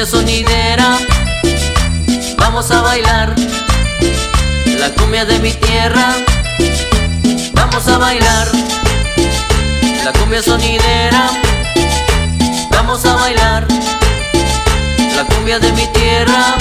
cumbia sonidera, vamos a bailar la cumbia de mi tierra. Vamos a bailar la cumbia sonidera, vamos a bailar la cumbia de mi tierra.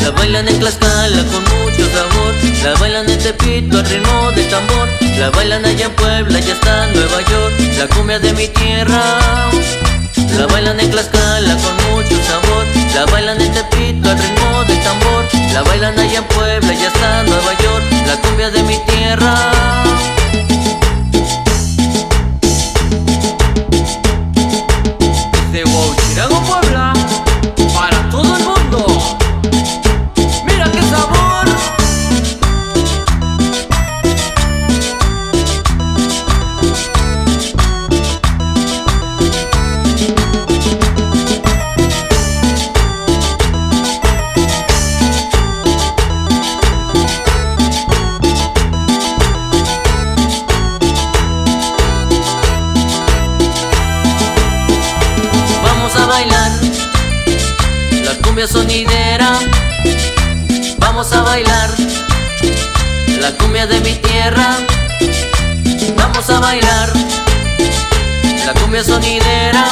La bailan en Tlaxcala con mucho sabor, la bailan en Tepito al ritmo del tambor, la bailan allá en Puebla y hasta Nueva York, la cumbia de mi tierra. La bailan en Tlaxcala con mucho sabor, la bailan en Tepito al ritmo del tambor, la bailan allá en Puebla y hasta Nueva York, la cumbia de mi tierra. Desde Huauchirango, Puebla, para todo el mundo. Cumbia sonidera, vamos a bailar la cumbia de mi tierra. Vamos a bailar la cumbia sonidera,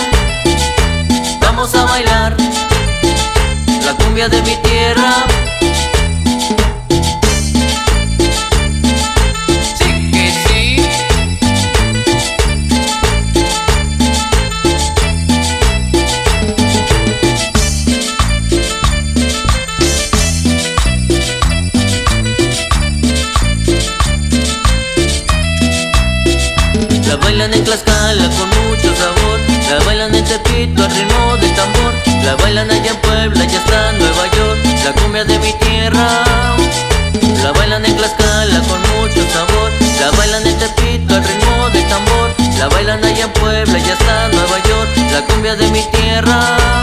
vamos a bailar la cumbia de mi tierra. La bailan en Tlaxcala con mucho sabor, la bailan en Tepito al ritmo del tambor, la bailan allá en Puebla y hasta Nueva York, la cumbia de mi tierra. La bailan en Tlaxcala con mucho sabor, la bailan en Tepito al ritmo del tambor, la bailan allá en Puebla y hasta Nueva York, la cumbia de mi tierra.